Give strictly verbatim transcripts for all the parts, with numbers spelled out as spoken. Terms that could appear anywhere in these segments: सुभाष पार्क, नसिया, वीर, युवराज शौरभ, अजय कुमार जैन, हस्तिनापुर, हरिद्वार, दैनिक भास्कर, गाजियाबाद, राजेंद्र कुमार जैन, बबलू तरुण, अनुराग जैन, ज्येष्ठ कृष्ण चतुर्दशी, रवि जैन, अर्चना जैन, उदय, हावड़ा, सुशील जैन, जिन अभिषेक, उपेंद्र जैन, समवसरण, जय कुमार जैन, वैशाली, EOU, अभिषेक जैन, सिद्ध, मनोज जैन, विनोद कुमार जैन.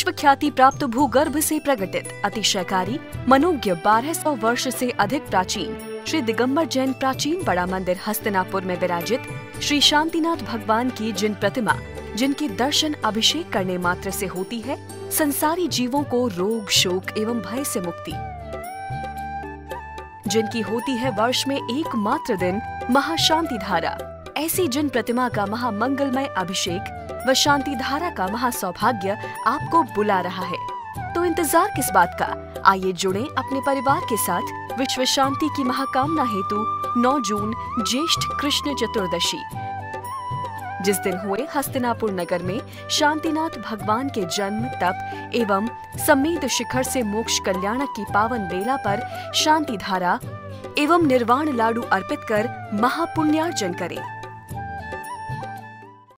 विश्व ख्याति प्राप्त भूगर्भ से प्रगटित अतिशयकारी मनोज्ञ बारह सौ वर्ष से अधिक प्राचीन श्री दिगंबर जैन प्राचीन बड़ा मंदिर हस्तिनापुर में विराजित श्री शांतिनाथ भगवान की जिन प्रतिमा जिनके दर्शन अभिषेक करने मात्र से होती है संसारी जीवों को रोग शोक एवं भय से मुक्ति, जिनकी होती है वर्ष में एकमात्र दिन महाशांति धारा, ऐसी जिन प्रतिमा का महामंगलमय अभिषेक व शांति धारा का महासौभाग्य आपको बुला रहा है, तो इंतजार किस बात का? आइए जुड़ें अपने परिवार के साथ विश्व शांति की महाकामना हेतु नौ जून ज्येष्ठ कृष्ण चतुर्दशी, जिस दिन हुए हस्तिनापुर नगर में शांतिनाथ भगवान के जन्म तप एवं समेध शिखर से मोक्ष कल्याणक की पावन बेला पर शांति धारा एवं निर्वाण लाडू अर्पित कर महापुण्यार्जन करें।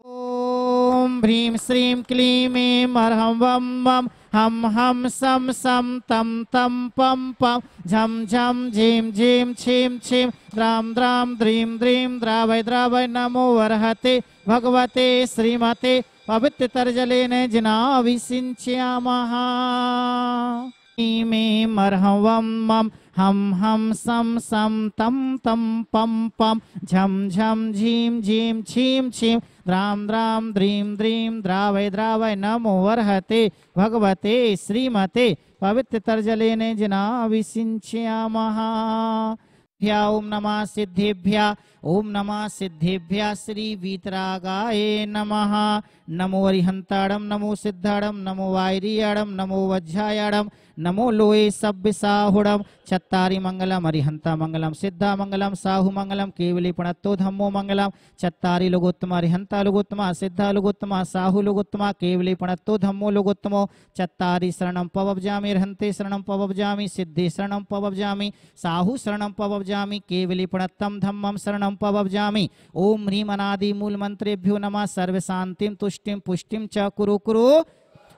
ओम ह्रीं श्रीं क्लीं ऐं हरं वं वं हम हम सम सम तम तम पम पम झम झम झीम झीम छीम छीम द्राम द्राम द्रीम द्रीम द्रावय द्रावय नमो अर्हते भगवते श्रीमते पवित्र तर्जलेन जिनाभिषिञ्च्यामः। ईमे मरहवं मम हम हम सम सम तम तम पम पम झम झम झीम झीम छीम छीम द्राम द्राम द्रीम द्रीम द्रावय द्रावय नमो अर्हते भगवते श्रीमते पवित्र तर्जलेन जिनाभिषिञ्च्यामः। ओम नमः सिद्धेभ्या ओम नमः सिद्धेभ्या श्री वीतरागाय नमः। नमो अरिहंताडम नमो सिद्धाडम नमो वैरियडम नमो वज्रायडम नमो लोये सभ्य साहुडम चत्तारि मंगलम अरिहंता मंगलम सिद्धा मंगलम साहू मंगलम केवली पुणत्तो धम्मो मंगलम। चत्तारि लोगोत्तम अरिहंता लोगोत्तम सिद्धा लोगोत्तम साहू लोगोत्तम केवली पुणत्तो धम्मो लोगोत्तमो। चत्तारि शरणं पवभजामि अरिहंते शरणं पवभजामि सिद्धे शरणं पवभजामि साहू शरणं पवभजामि केवली पुणत्तम धम्मम शरणं पवभजामि। ओम ह्रीं अनादि मूल मंत्रेभ्यो नमः सर्व शांतिं तुष्टिं पुष्टिं च कुरु कुरु।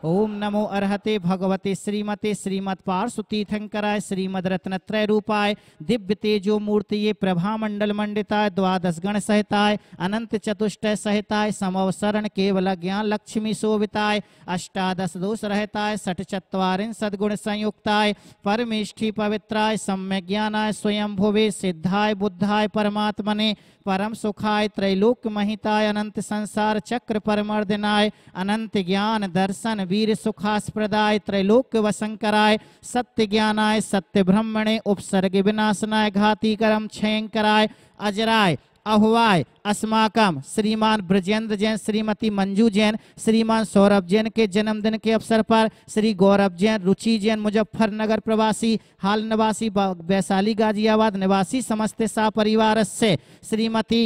ओम नमो अर्हते भगवते श्रीमते श्रीमत् पारसुती शंकराय श्रीमद् रत्नत्रय रूपाय दिव्य तेजो मूर्तिये प्रभा मंडल मंडिताय द्वादश गण सहिताय अनंत चतुष्टय सहिताय समवसरण केवल ज्ञान लक्ष्मी शोभिताय अष्टादश दोष रहताय षटचत्वारिण सद्गुण संयुक्ताय परमेष्ठी पवित्राय सम्यक ज्ञानाय स्वयंभुवे सिद्धाय बुद्धाय परमात्मने परम सुखाय त्रैलोक्य महिताय अनंत संसार चक्र परमर्दिनाय अनंत ज्ञान दर्शन वीर सुखास्प्रदाय त्रैलोक्य वसंकराय सत्य ज्ञानाय सत्य ब्रह्मणे उपसर्ग विनाशनाय घातीकरम क्षयंकराय अजराय अहवाय। अस्माकम श्रीमान बृजेंद्र जैन श्रीमती मंजू जैन श्रीमान सौरभ जैन के जन्मदिन के अवसर पर श्री गौरव जैन रुचि जैन मुजफ्फरनगर प्रवासी हाल निवासी वैशाली गाजियाबाद निवासी समस्त सपरिवार से श्रीमती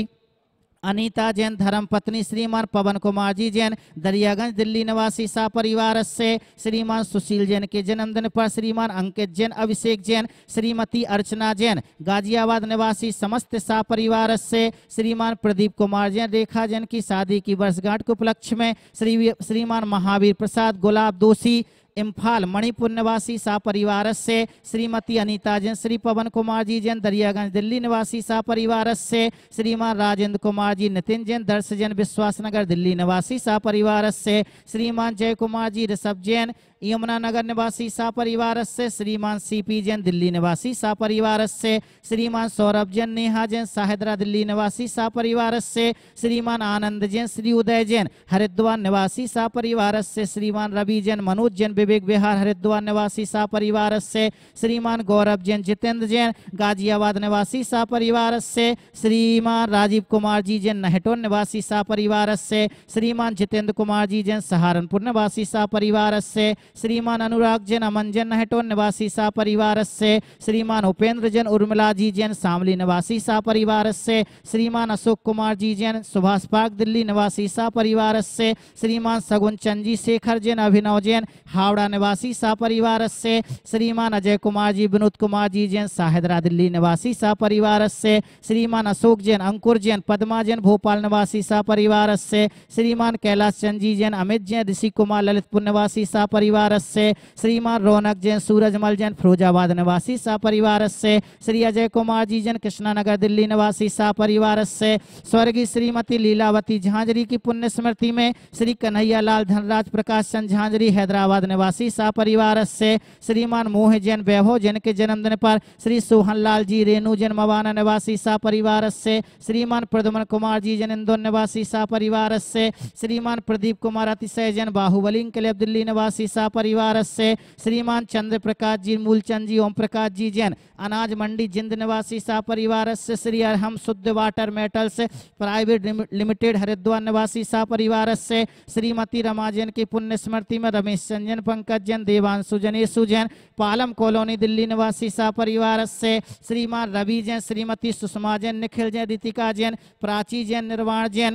अनीता जैन धर्मपत्नी श्रीमान पवन कुमार जैन दरियागंज दिल्ली निवासी सपरिवार से श्रीमान सुशील जैन के जन्मदिन पर श्रीमान अंकित जैन अभिषेक जैन श्रीमती अर्चना जैन गाजियाबाद निवासी समस्त सपरिवार से श्रीमान प्रदीप कुमार जैन रेखा जैन की शादी की वर्षगांठ के उपलक्ष्य में श्री श्रीमान महावीर प्रसाद गुलाब दोषी इम्फाल मणिपुर निवासी सपरिवार से श्रीमती अनीता जैन श्री पवन कुमार जी जैन दरियागंज दिल्ली निवासी सपरिवार से श्रीमान राजेंद्र कुमार जी नितिन जैन दर्श जैन विश्वासनगर दिल्ली निवासी सपरिवार से श्रीमान जय कुमार जी ऋषभ जैन यमुनानगर निवासी सपरिवार से श्रीमान सीपी जैन दिल्ली निवासी सपरिवार से श्रीमान सौरभ जैन नेहा जैन साहिद्रा दिल्ली निवासी सपरिवार से श्रीमान आनंद जैन श्री उदय जैन हरिद्वार निवासी सपरिवार से श्रीमान रवि जैन मनोज जैन विवेक विहार हरिद्वार निवासी सपरिवार से श्रीमान गौरव जैन जितेंद्र जैन गाजियाबाद निवासी सपरिवार से श्रीमान राजीव कुमार जी जैन नहटोन निवासी सपरिवार से श्रीमान जितेंद्र कुमार जी जैन सहारनपुर निवासी सपरिवार से श्रीमान अनुराग जैन अमन जैन नहटोन निवासी सपरिवार से श्रीमान उपेंद्र जैन उर्मिला जी जैन शामली निवासी सपरिवार से श्रीमान अशोक कुमार जी जैन सुभाष पार्क दिल्ली निवासी सपरिवार से श्रीमान सगुन चंद जी शेखर जैन अभिनव जैन हावड़ा निवासी सपरिवार से श्रीमान अजय कुमार जी विनोद कुमार जी जैन साहिद्रा दिल्ली निवासी सपरिवार से श्रीमान अशोक जैन अंकुर जैन पद्मा जैन भोपाल निवासी सपरिवार से श्रीमान कैलाश चंद जी जैन अमित जैन ऋषि कुमार ललितपुर निवासी सपरिवार परिवारस्य श्रीमान रौनक जैन सूरजमल जैन फिरोजाबाद निवासी सपरिवारस्य, श्री अजय कुमार जी जैन कृष्णानगर दिल्ली निवासी सपरिवारस्य, स्वर्गीय श्रीमती लीलावती झांझरी की पुण्य स्मृति में श्री कन्हैया लाल धनराज प्रकाश चंद झांझरी हैदराबाद निवासी सपरिवारस्य, श्रीमान मोह जैन वैभव जैन के जन्मदिन पर श्री सोहन लाल जी रेणु जैन मवाना निवासी सपरिवारस्य, श्रीमान प्रद्युमन कुमार जी जैन इंदौर निवासी सपरिवारस्य, श्रीमान प्रदीप कुमार अतिशय जैन बाहुबली क्लब दिल्ली निवासी सपरिवारस्य, श्रीमान चंद्र प्रकाश जी मूलचंद जी ओम प्रकाश जी जैन अनाज मंडी जिंद निवासी सपरिवारस्य, Shri Arham Shuddh water metals private limited हरिद्वार निवासी सपरिवारस्य, श्रीमती रमा जैन की पुण्य स्मृति में रमेश रंजन पंकज जैन देवांशु जनेशु जैन पालम कॉलोनी दिल्ली निवासी सपरिवारस्य, श्रीमान रवि जैन श्रीमती सुषमा जैन निखिल जैन ऋतिका जैन प्राची जैन निर्वाण जैन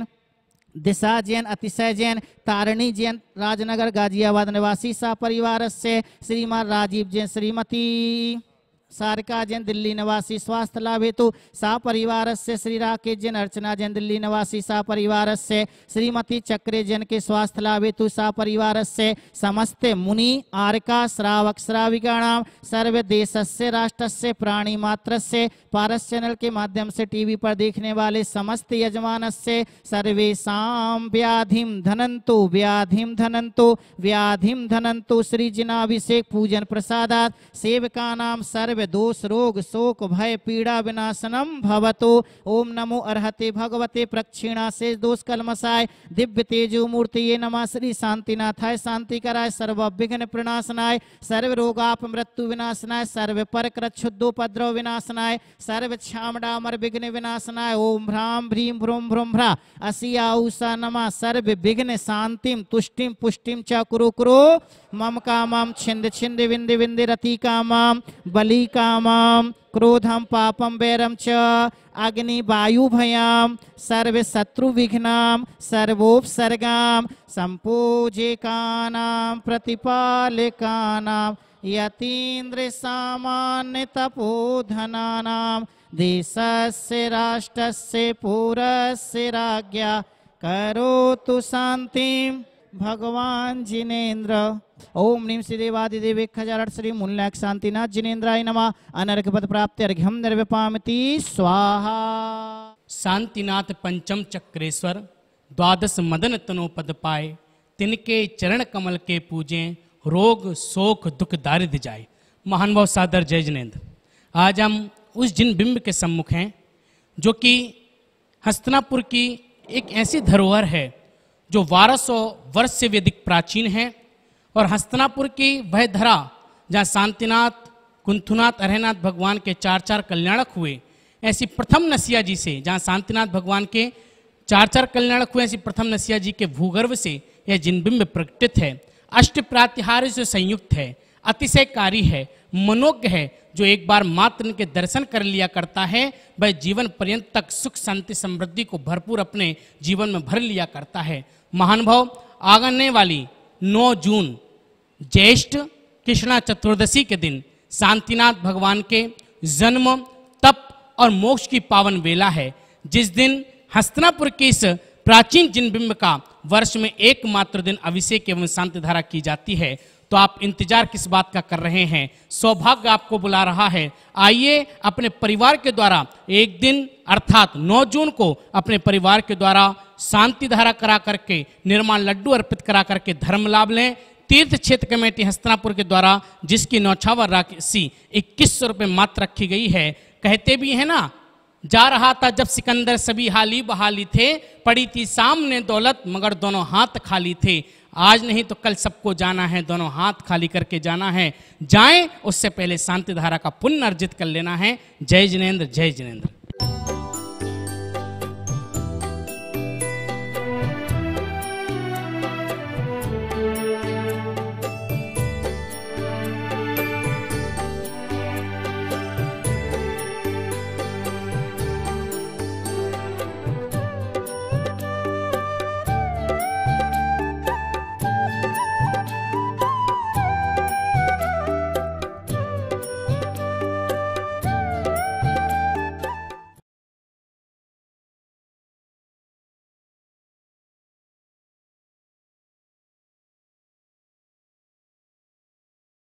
दिशा जैन अतिशय जैन तारिणी जैन राजनगर गाजियाबाद निवासी सपरिवारस्य, श्रीमान राजीव जैन श्रीमती सारिका जैन दिल्ली निवासी स्वास्थ्य लाभ हेतु सपरिवारस्य, श्री राकेश जैन अर्चना जैन दिल्ली निवासी सपरिवारस्य, श्रीमती चक्रे जैन के स्वास्थ्य लाभ हेतु सपरिवारस्य, समस्त मुनि आर्का श्रावक श्राविकाणां सर्व देशस्य राष्ट्रस्य प्राणी मात्रस्य पारस चैनल के माध्यम से टीवी पर देखने वाले समस्त यजमानस्य सर्वेषां व्याधिं धनन्तु व्याधिं धनन्तु व्याधिं धनन्तु श्री जिनाभिषेक पूजन प्रसादात् सेवकानां सर्व दोष रोग शोक भय पीड़ा विनाशनम भवतो। ओम नमो अर्हते भगवते प्रक्षिणा से दोष कलमसाय दिव्य तेजो मूर्ति ये नमः श्री शांतिनाथाय शांतिकराय सर्व विघ्न प्रणाशनाय सर्व रोगाप मृत्यु विनाशनाय सर्व पर कृच्छुद्दोपद्रव विनाशनाय सर्व क्षामडामर विघ्न विनाशनाय ओम ह्राम भ्रीम भ्रूम भ्रूम भ्रा असिया उषा नमः सर्व विघ्न शांतिम तुष्टिम पुष्टिम च कुरु कुरु मम कामाम छिंद छिंद विंद विंद रति कामाम बलि कामाम क्रोधम पापम वैरम च अग्नि वायु भयाम सर्व शत्रु विघ्नाम सर्वोपसर्गाम संपूजिकानाम प्रतिपालिकानाम यतीन्द्र सामान्य तपोधनानाम देशस्य राष्ट्रस्य पुरस्य राज्ञा करोतु शांतिम भगवान जिनेन्द्र। ओम नीम श्रीदेवादिदेवेखजारट श्री मूलनायक शांतिनाथ जिनेन्द्राय नमः अनर्घ पद प्राप्त अर्घ्यम निर्विपामति स्वाहा। शांतिनाथ पंचम चक्रेश्वर द्वादश मदन तनो पद पाए तिनके चरण कमल के पूजे रोग शोक दुख दारिद्र जाए। महानुभाव सादर जय जिनेन्द्र। आज हम उस जिन बिंब के सम्मुख हैं जो कि हस्तिनापुर की एक ऐसी धरोहर है जो बारह सौ वर्ष से भी अधिक प्राचीन है और हस्तिनापुर की वह धरा जहाँ शांतिनाथ कुंथुनाथ अरिहंत भगवान के चार चार कल्याणक हुए ऐसी प्रथम नसिया जी से जहाँ शांतिनाथ भगवान के चार चार कल्याणक हुए ऐसी प्रथम नसिया जी के भूगर्भ से यह जिनबिंब प्रकटित है। अष्ट प्रातिहार्य से संयुक्त है, अतिशयकारी है, मनोज्ञ है। जो एक बार मात्र इनके दर्शन कर लिया करता है वह जीवन पर्यंत तक सुख शांति समृद्धि को भरपूर अपने जीवन में भर लिया करता है। महानुभाव आगने वाली नौ जून ज्येष्ठ कृष्ण चतुर्दशी के दिन शांतिनाथ भगवान के जन्म तप और मोक्ष की पावन वेला है, जिस दिन हस्तिनापुर के इस प्राचीन जिनबिंब का वर्ष में एकमात्र दिन अभिषेक एवं शांति धारा की जाती है। तो आप इंतजार किस बात का कर रहे हैं? सौभाग्य आपको बुला रहा है। आइए अपने परिवार के द्वारा एक दिन अर्थात नौ जून को अपने परिवार के द्वारा शांति धारा करा करके निर्माण लड्डू अर्पित करा करके धर्म लाभ लें। तीर्थ क्षेत्र कमेटी हस्तिनापुर के द्वारा जिसकी नौछावर राशि इक्कीस सौ रुपये मात्र रखी गई है। कहते भी है ना, जा रहा था जब सिकंदर सभी हाली बहाली थे, पड़ी थी सामने दौलत मगर दोनों हाथ खाली थे। आज नहीं तो कल सबको जाना है, दोनों हाथ खाली करके जाना है। जाएं उससे पहले शांति धारा का पुण्य अर्जित कर लेना है। जय जिनेन्द्र, जय जिनेन्द्र।